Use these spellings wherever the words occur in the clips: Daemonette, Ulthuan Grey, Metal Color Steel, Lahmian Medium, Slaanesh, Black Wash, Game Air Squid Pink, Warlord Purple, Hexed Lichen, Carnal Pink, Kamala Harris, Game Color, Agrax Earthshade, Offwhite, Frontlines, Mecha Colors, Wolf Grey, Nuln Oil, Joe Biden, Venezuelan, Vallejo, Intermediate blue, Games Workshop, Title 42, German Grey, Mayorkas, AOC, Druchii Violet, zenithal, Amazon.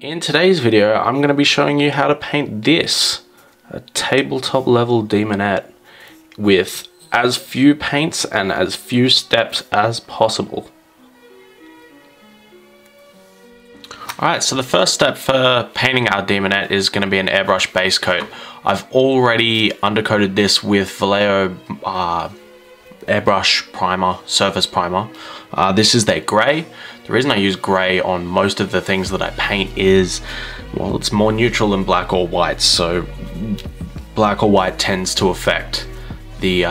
In today's video, I'm going to be showing you how to paint this, a tabletop level Daemonette, with as few paints and as few steps as possible. Alright, so the first step for painting our Daemonette is going to be an airbrush base coat. I've already undercoated this with Vallejo airbrush primer, surface primer. This is their grey. The reason I use grey on most of the things that I paint is, well, it's more neutral than black or white, so black or white tends to affect the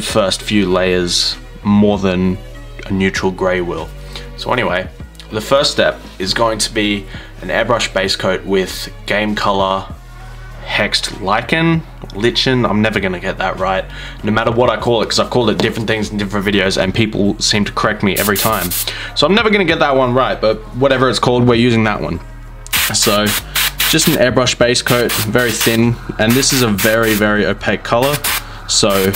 first few layers more than a neutral grey will. So anyway, the first step is going to be an airbrush base coat with Game Color Hexed Lichen, I'm never going to get that right, no matter what I call it, because I've called it different things in different videos and people seem to correct me every time. So I'm never going to get that one right, but whatever it's called, we're using that one. So just an airbrush base coat, very thin, and this is a very, very opaque color, so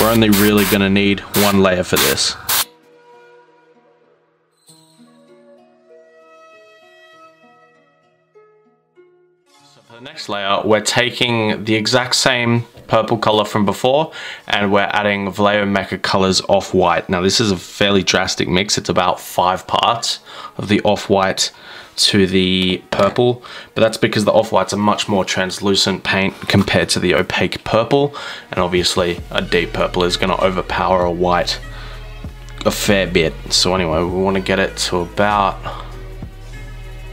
we're only really going to need one layer for this. Next layer, we're taking the exact same purple color from before and we're adding Vallejo Mecha Colors Off-White. Now this is a fairly drastic mix, it's about 5 parts of the Off-White to the purple, but that's because the Off-White's a much more translucent paint compared to the opaque purple, and obviously a deep purple is going to overpower a white a fair bit. So anyway, we want to get it to about,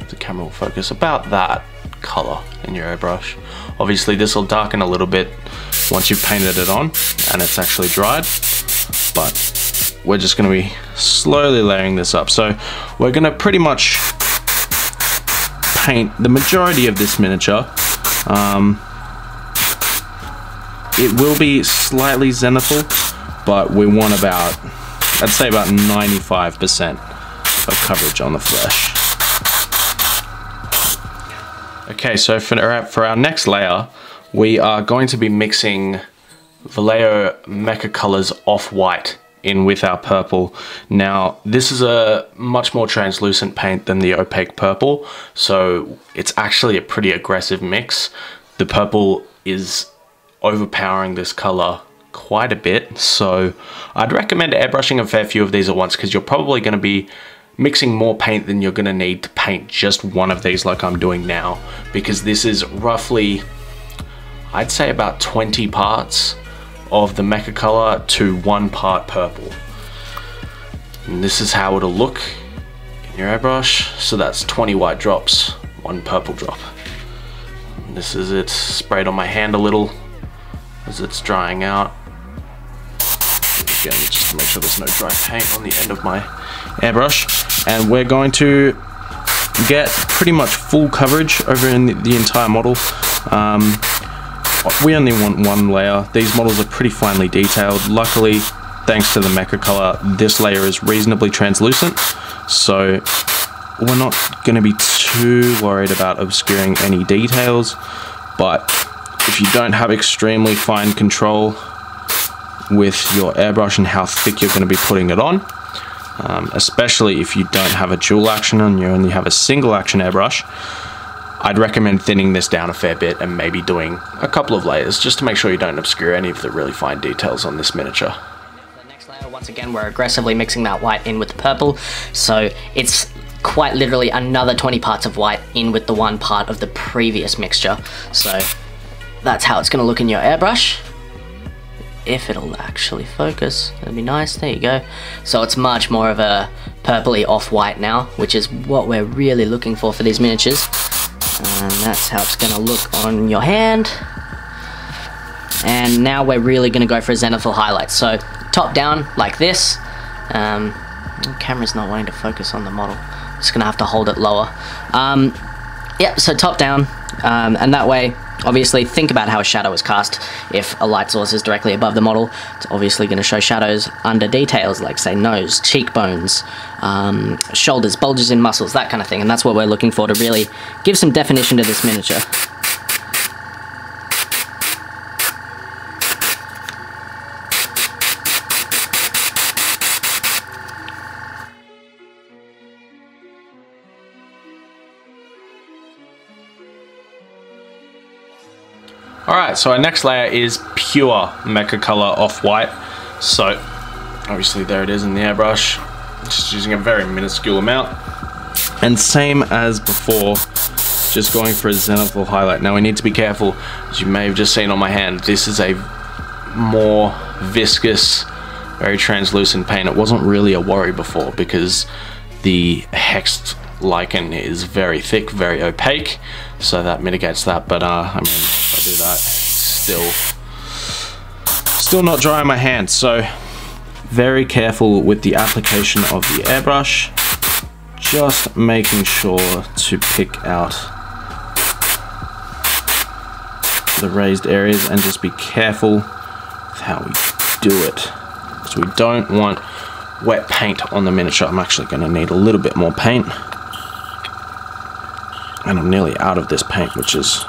the camera will focus, about that color in your airbrush. Obviously this will darken a little bit once you've painted it on and it's actually dried, but we're just going to be slowly layering this up. So we're going to pretty much paint the majority of this miniature. It will be slightly zenithal, but we want about, I'd say about 95% of coverage on the flesh. Okay, so for our next layer, we are going to be mixing Vallejo Mecha Colors Off-White in with our purple. Now, this is a much more translucent paint than the opaque purple, so it's actually a pretty aggressive mix. The purple is overpowering this color quite a bit, so I'd recommend airbrushing a fair few of these at once because you're probably going to be mixing more paint than you're going to need to paint just one of these like I'm doing now, because this is roughly, I'd say about 20 parts of the Mecha Color to 1 part purple. And this is how it'll look in your airbrush. So that's 20 white drops, 1 purple drop. And this is it sprayed on my hand a little as it's drying out. Again, just to make sure there's no dry paint on the end of my airbrush, and we're going to get pretty much full coverage over in the entire model. We only want one layer. These models are pretty finely detailed. Luckily, thanks to the Mecha Color, this layer is reasonably translucent, so we're not going to be too worried about obscuring any details, but if you don't have extremely fine control with your airbrush and how thick you're going to be putting it on, especially if you don't have a dual action and you only have a single action airbrush, I'd recommend thinning this down a fair bit and maybe doing a couple of layers just to make sure you don't obscure any of the really fine details on this miniature. For the next layer, once again, we're aggressively mixing that white in with the purple, so it's quite literally another 20 parts of white in with the 1 part of the previous mixture. So that's how it's going to look in your airbrush. If it'll actually focus, that'd be nice. There you go. So it's much more of a purpley off-white now, which is what we're really looking for these miniatures. And that's how it's gonna look on your hand. And now we're really gonna go for a zenithal highlight. So top down like this. The camera's not wanting to focus on the model. I'm just gonna have to hold it lower. Yep, so top down, and that way, obviously, think about how a shadow is cast. If a light source is directly above the model, it's obviously going to show shadows under details like, say, nose, cheekbones, shoulders, bulges in muscles, that kind of thing. And that's what we're looking for to really give some definition to this miniature. Alright, so our next layer is pure Mecha Color Off-White. So, obviously there it is in the airbrush. Just using a very minuscule amount. And same as before, just going for a zenithal highlight. Now we need to be careful, as you may have just seen on my hand, this is a more viscous, very translucent paint. It wasn't really a worry before because the Hexed Lichen is very thick, very opaque, so that mitigates that, but I mean, if I do that, still not dry on my hand, so very careful with the application of the airbrush, just making sure to pick out the raised areas and just be careful with how we do it, because we don't want wet paint on the miniature. I'm actually going to need a little bit more paint, and I'm nearly out of this paint, which is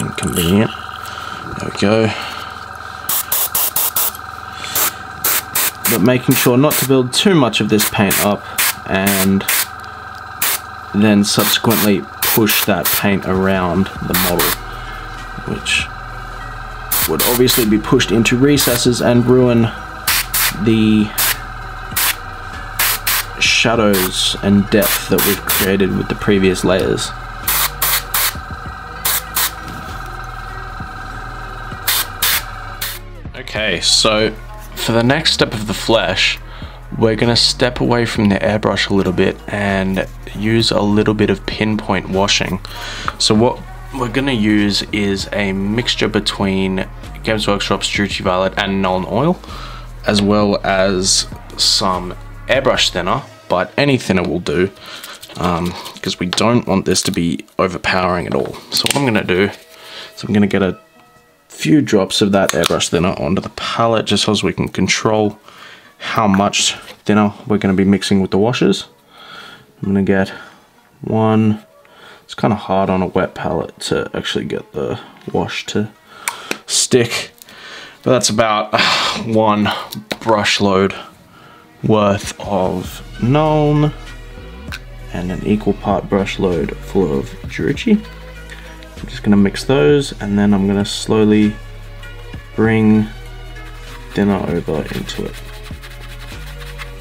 inconvenient. There we go. But making sure not to build too much of this paint up and then subsequently push that paint around the model, which would obviously be pushed into recesses and ruin the shadows and depth that we've created with the previous layers. Okay, so for the next step of the flesh, we're going to step away from the airbrush a little bit and use a little bit of pinpoint washing. So what we're going to use is a mixture between Games Workshop's Druchii Violet and Nuln Oil, as well as some airbrush thinner, but any thinner will do, because we don't want this to be overpowering at all. So what I'm going to do is I'm going to get a few drops of that airbrush thinner onto the palette, just so as we can control how much thinner we're going to be mixing with the washes. I'm going to get one. It's kind of hard on a wet palette to actually get the wash to stick, but that's about one brush load worth of Nuln and an equal part brush load full of Druchii. I'm just going to mix those, and then I'm going to slowly bring thinner over into it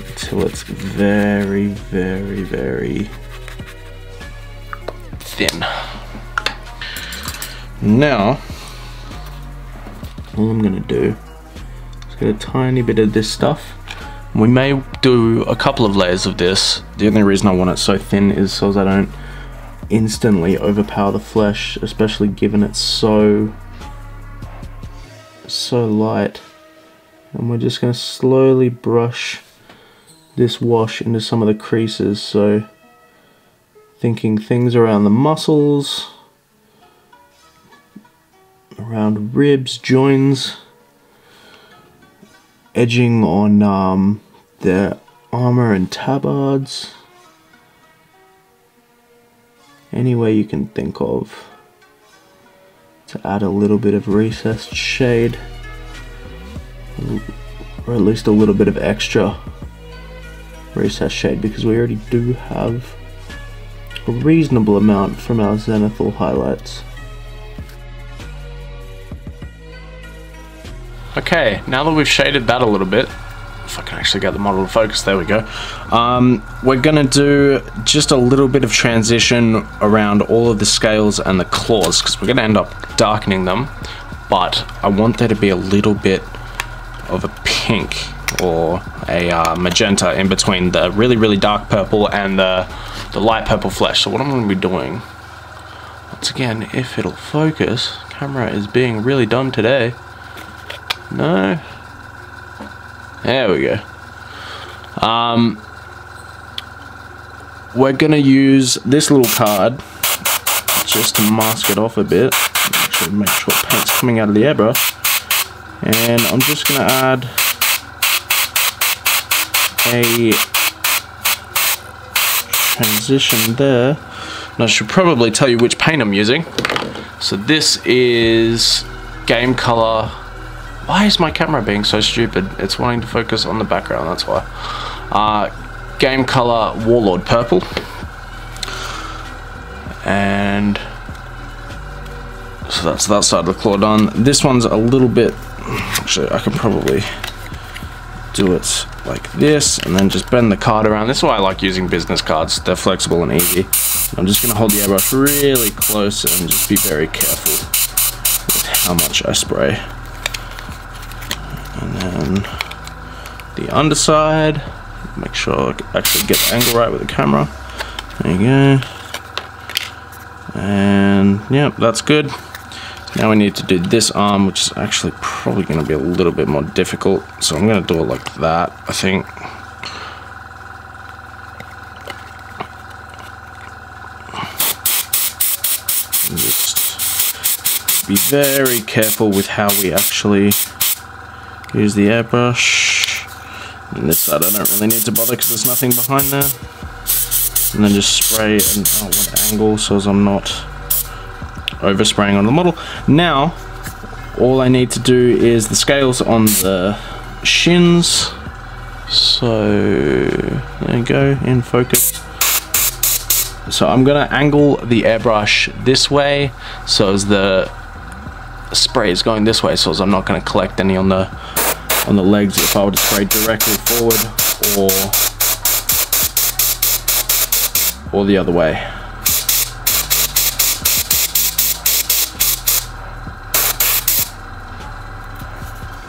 until it's very, very, very thin. Now, all I'm going to do is get a tiny bit of this stuff. We may do a couple of layers of this. The only reason I want it so thin is so as I don't instantly overpower the flesh, especially given it's so light. And we're just going to slowly brush this wash into some of the creases, so thinking things around the muscles, around ribs, joints, edging on their armor and tabards, any way you can think of to add a little bit of recessed shade, or at least a little bit of extra recessed shade, because we already do have a reasonable amount from our zenithal highlights. Okay, now that we've shaded that a little bit, if I can actually get the model to focus, there we go. We're gonna do just a little bit of transition around all of the scales and the claws, because we're gonna end up darkening them, but I want there to be a little bit of a pink or a magenta in between the really, really dark purple and the light purple flesh. So what I'm gonna be doing, once again, if it'll focus, camera is being really dumb today. No. There we go. We're going to use this little card just to mask it off a bit. Actually make sure paint's coming out of the airbrush. And I'm just going to add a transition there. And I should probably tell you which paint I'm using. So this is Game Color. Why is my camera being so stupid? It's wanting to focus on the background, that's why. Game Color Warlord Purple. And that's that side of the Claudon. This one's a little bit, actually I could probably do it like this and then just bend the card around. This is why I like using business cards, they're flexible and easy. I'm just going to hold the airbrush really close and just be very careful with how much I spray. And then the underside, make sure I actually get the angle right with the camera. There you go. And yeah, that's good. Now we need to do this arm, which is actually probably going to be a little bit more difficult. So I'm going to do it like that, I think. And just be very careful with how we actually use the airbrush. And this side I don't really need to bother because there's nothing behind there. And then just spray at an outward angle so as I'm not overspraying on the model. Now, all I need to do is the scales on the shins. So, there you go, in focus. So I'm gonna angle the airbrush this way so as the spray is going this way, so as I'm not gonna collect any on the legs if I were to spray directly forward or the other way.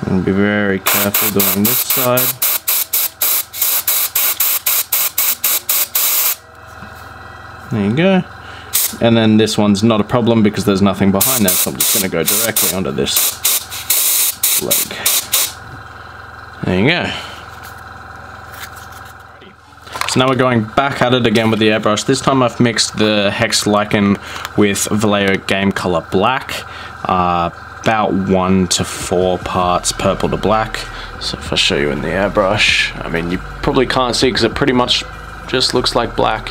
I'm gonna be very careful doing this side. There you go. And then this one's not a problem because there's nothing behind that, so I'm just gonna go directly onto this leg. There you go. So now we're going back at it again with the airbrush. This time I've mixed the Hexed Lichen with Vallejo Game Color Black. About 1 to 4 parts purple to black. So if I show you in the airbrush, I mean, you probably can't see because it pretty much just looks like black.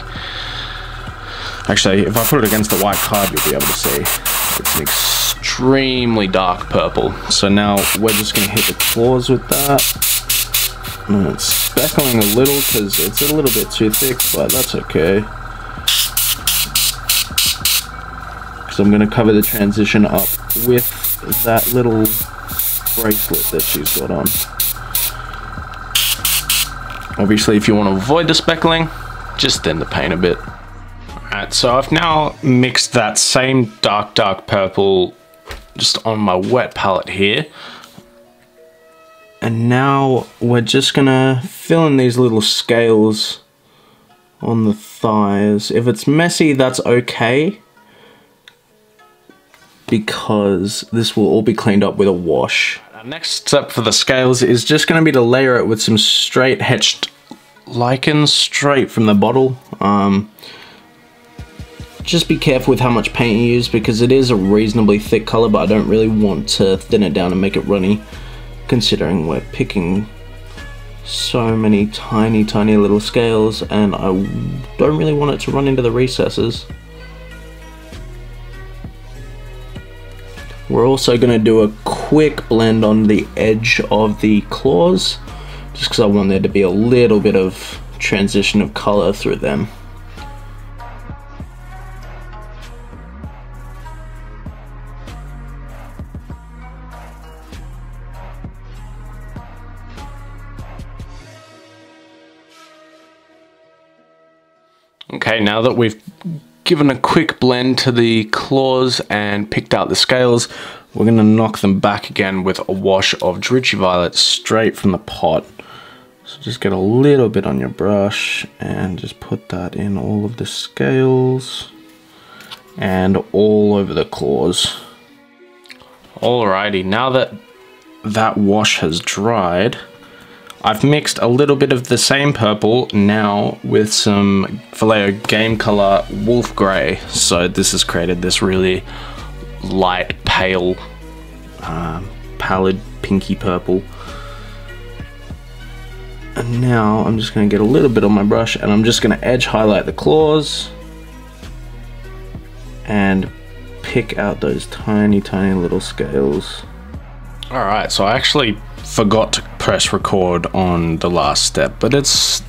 Actually, if I put it against the white card, you'll be able to see. It's an extremely dark purple. So now we're just gonna hit the claws with that. And it's speckling a little because it's a little bit too thick, but that's okay. Because I'm going to cover the transition up with that little bracelet that she's got on. Obviously, if you want to avoid the speckling, just thin the paint a bit. Alright, so I've now mixed that same dark purple just on my wet palette here. And now we're just gonna fill in these little scales on the thighs. If it's messy, that's okay, because this will all be cleaned up with a wash. Our next step for the scales is just gonna be to layer it with some straight Hexed Lichen straight from the bottle. Just be careful with how much paint you use because it is a reasonably thick color, but I don't really want to thin it down and make it runny, considering we're picking so many tiny little scales and I don't really want it to run into the recesses. We're also going to do a quick blend on the edge of the claws just because I want there to be a little bit of transition of color through them. Okay, now that we've given a quick blend to the claws and picked out the scales, we're going to knock them back again with a wash of Druchii Violet straight from the pot. So just get a little bit on your brush and just put that in all of the scales and all over the claws. Alrighty, now that that wash has dried, I've mixed a little bit of the same purple now with some Vallejo Game Color Wolf Grey. So this has created this really light, pale, pallid, pinky purple. And now I'm just gonna get a little bit on my brush and I'm just gonna edge highlight the claws and pick out those tiny little scales. All right, so I actually forgot to press record on the last step, but it's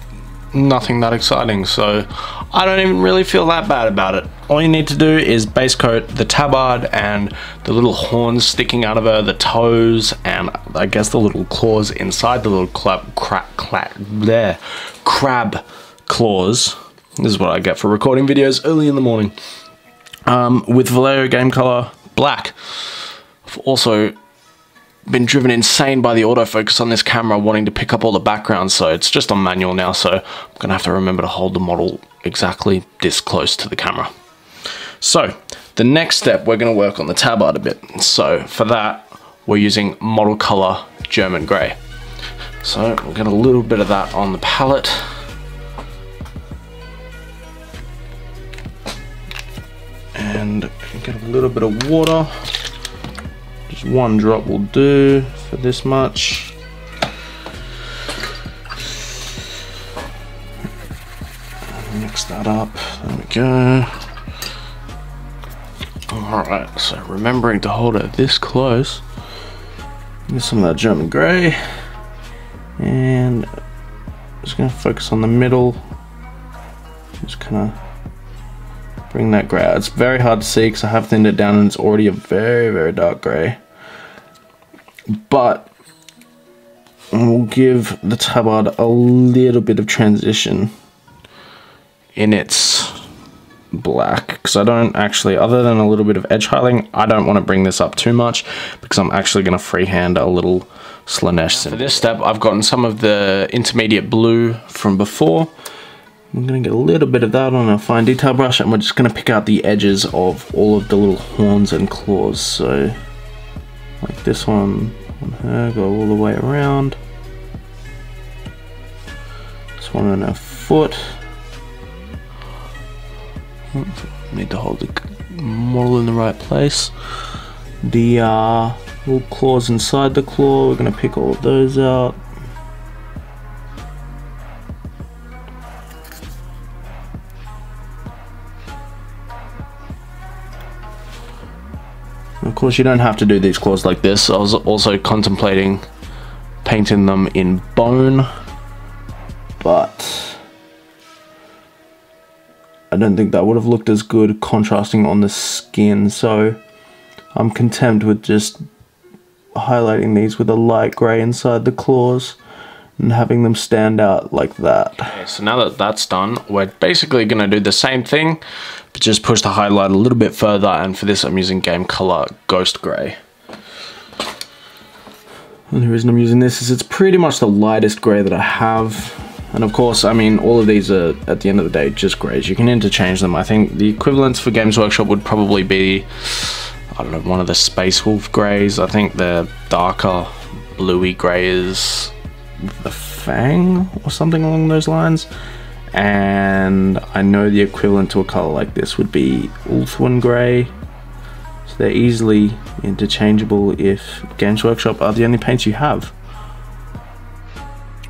nothing that exciting, so I don't even really feel that bad about it. All you need to do is base coat the tabard and the little horns sticking out of her, the toes, and I guess the little claws inside the little crab claws. This is what I get for recording videos early in the morning. With Vallejo Game Color Black. I've also been driven insane by the autofocus on this camera wanting to pick up all the backgrounds, so it's just on manual now, so I'm gonna have to remember to hold the model exactly this close to the camera. So the next step, we're gonna work on the tab art a bit. So for that, we're using Model Color German Grey. So we'll get a little bit of that on the palette. And get a little bit of water. Just one drop will do for this much. Mix that up, there we go. All right, so remembering to hold it this close. Get some of that German Grey. And just gonna focus on the middle. Just kinda bring that grey out. It's very hard to see because I have thinned it down and it's already a very, very dark grey. But we'll give the tabard a little bit of transition in its black, because I don't actually, other than a little bit of edge highlighting, I don't want to bring this up too much because I'm actually going to freehand a little Slaanesh symbol. For this step, I've gotten some of the intermediate blue from before. I'm gonna get a little bit of that on a fine detail brush, and we're just gonna pick out the edges of all of the little horns and claws. So, like this one on her, go all the way around. This one on her foot. Need to hold the model in the right place. The little claws inside the claw, we're gonna pick all of those out. Of course, you don't have to do these claws like this. I was also contemplating painting them in bone, but I don't think that would have looked as good contrasting on the skin, so I'm content with just highlighting these with a light grey inside the claws and having them stand out like that. Okay, so now that that's done, we're basically gonna do the same thing, but just push the highlight a little bit further, and for this I'm using Game Color Ghost Grey. And the reason I'm using this is it's pretty much the lightest grey that I have. And of course, I mean, all of these are, at the end of the day, just greys. You can interchange them. I think the equivalents for Games Workshop would probably be, I don't know, one of the Space Wolf greys. I think the darker bluey grey is the Fang or something along those lines, and I know the equivalent to a color like this would be Ulthuan Grey, so they're easily interchangeable if Games Workshop are the only paints you have.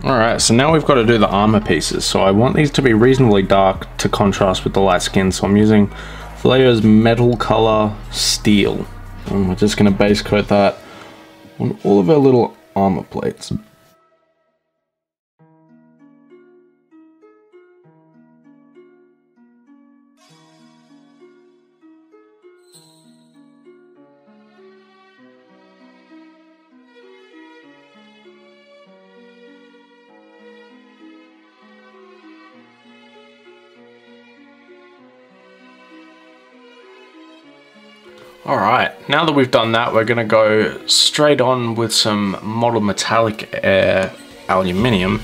Alright, so now we've got to do the armor pieces, so I want these to be reasonably dark to contrast with the light skin, so I'm using Vallejo's Metal Color Steel, and we're just going to base coat that on all of our little armor plates. Alright, now that we've done that, we're going to go straight on with some Model Metallic Air Aluminum.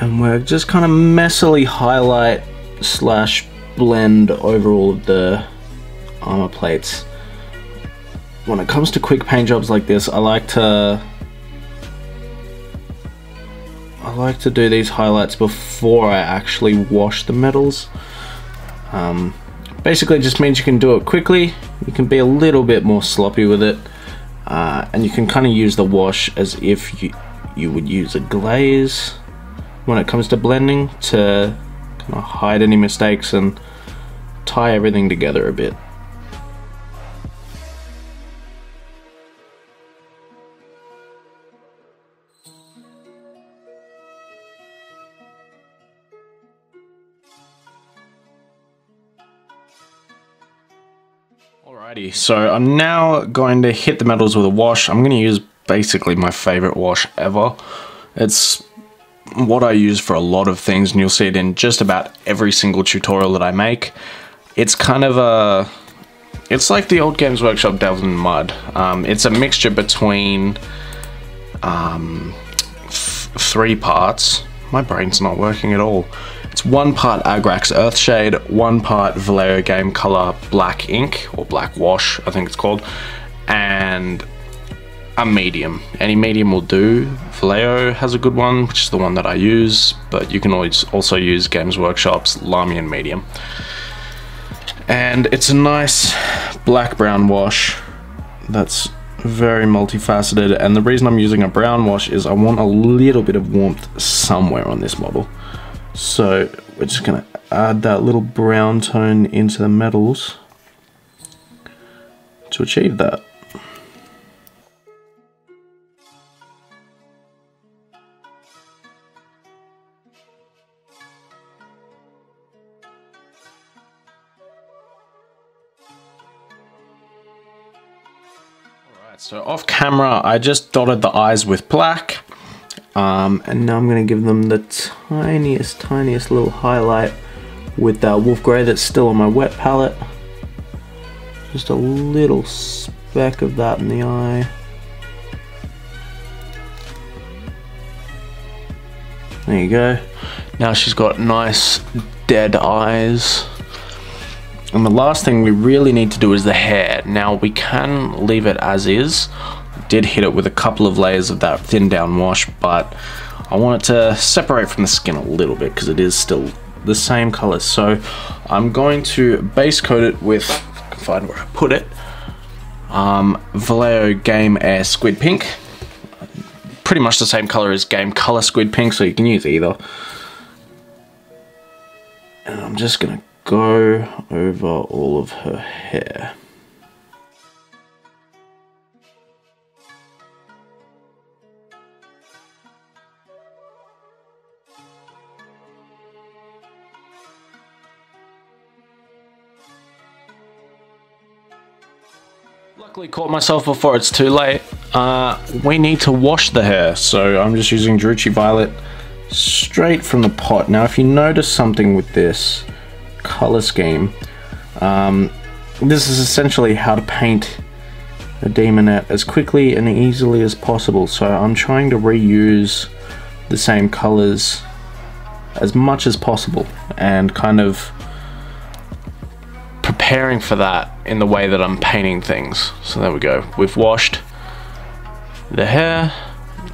And we're just kind of messily highlight slash blend over all of the armor plates. When it comes to quick paint jobs like this, I like to do these highlights before I actually wash the metals. Basically, it just means you can do it quickly, you can be a little bit more sloppy with it, and you can kind of use the wash as if you would use a glaze when it comes to blending, to kind of hide any mistakes and tie everything together a bit. Alrighty, so I'm now going to hit the metals with a wash. I'm going to use basically my favorite wash ever. It's what I use for a lot of things, and you'll see it in just about every single tutorial that I make. It's kind of a... it's like the old Games Workshop Devil in Mud. It's a mixture between three parts. My brain's not working at all. It's one part Agrax Earthshade, one part Vallejo Game Color Black Ink, or Black Wash, I think it's called, and a medium. Any medium will do. Vallejo has a good one, which is the one that I use, but you can always also use Games Workshop's Lahmian Medium. And it's a nice black-brown wash that's very multifaceted, and the reason I'm using a brown wash is I want a little bit of warmth somewhere on this model. So we're just gonna add that little brown tone into the metals to achieve that. So off camera, I just dotted the eyes with black, and now I'm going to give them the tiniest little highlight with that Wolf Grey that's still on my wet palette. Just a little speck of that in the eye. There you go. Now she's got nice dead eyes. And the last thing we really need to do is the hair. Now we can leave it as is. I did hit it with a couple of layers of that thin down wash, but I want it to separate from the skin a little bit because it is still the same color. So I'm going to base coat it with, if I can find where I put it, Vallejo Game Air Squid Pink. Pretty much the same color as Game Color Squid Pink, so you can use either. And I'm just gonna go over all of her hair. Luckily caught myself before it's too late. We need to wash the hair, so I'm just using Druchii Violet straight from the pot. Now if you notice something with this color scheme, this is essentially how to paint a Daemonette as quickly and easily as possible, so I'm trying to reuse the same colors as much as possible and kind of preparing for that in the way that I'm painting things. So there we go, we've washed the hair,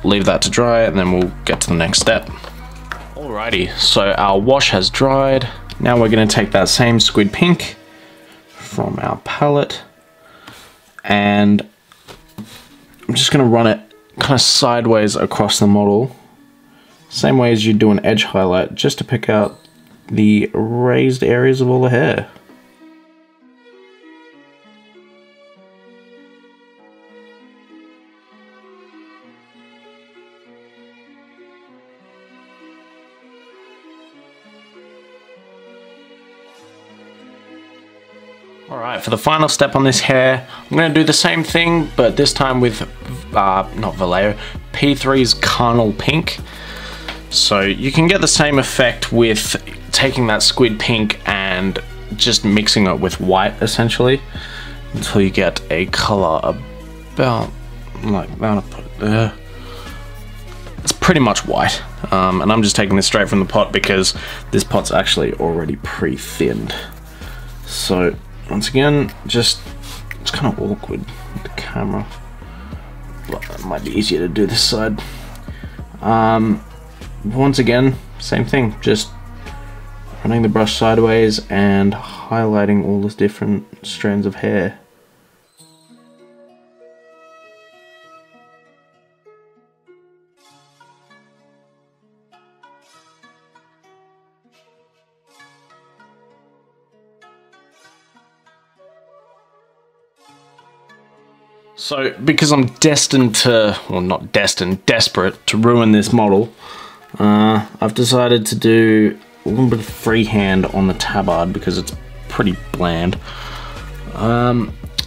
leave that to dry, and then we'll get to the next step. Alrighty, so our wash has dried. Now we're going to take that same squid pink from our palette, and I'm just going to run it kind of sideways across the model, same way as you do an edge highlight, just to pick out the raised areas of all the hair. Alright, for the final step on this hair, I'm going to do the same thing, but this time with, not Vallejo, P3's Carnal Pink. So you can get the same effect with taking that squid pink and just mixing it with white, essentially, until you get a colour about, like, I'm going to put it there. It's pretty much white, and I'm just taking this straight from the pot because this pot's actually already pre-thinned. So once again, just, it's kind of awkward with the camera, but it might be easier to do this side. Once again, same thing, just running the brush sideways and highlighting all those different strands of hair. So, because I'm destined to, well not destined, desperate to ruin this model, I've decided to do a little bit of freehand on the tabard because it's pretty bland.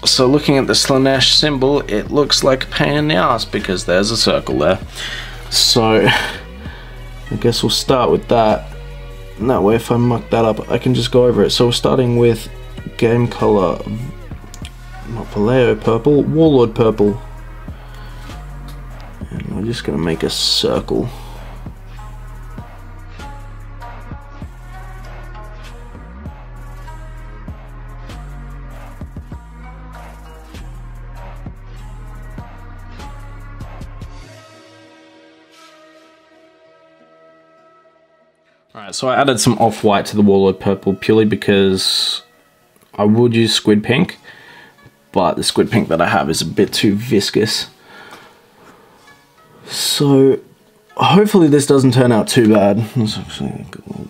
So looking at the Slaanesh symbol, it looks like a pain in the ass because there's a circle there. So I guess we'll start with that. And that way if I muck that up, I can just go over it. So we're starting with Game Color, not Vallejo Purple, Warlord Purple. And we're just going to make a circle. So I added some Off-White to the Warlord Purple purely because I would use Squid Pink, but the Squid Pink that I have is a bit too viscous. So hopefully this doesn't turn out too bad. There's actually a good little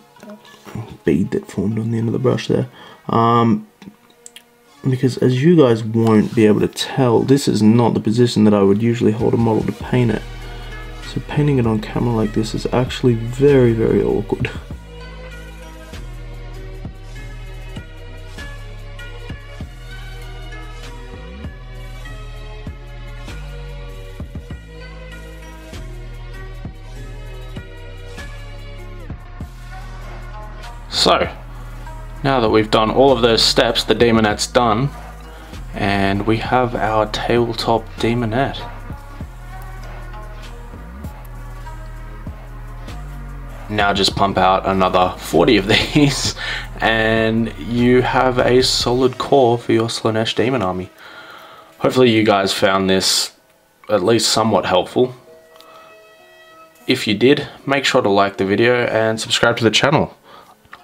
bead that formed on the end of the brush there. Because as you guys won't be able to tell, this is not the position that I would usually hold a model to paint it. So painting it on camera like this is actually very, very awkward. So, now that we've done all of those steps, the Daemonette's done, and we have our tabletop Daemonette. Now just pump out another 40 of these, and you have a solid core for your Slaanesh Demon Army. Hopefully you guys found this at least somewhat helpful. If you did, make sure to like the video and subscribe to the channel.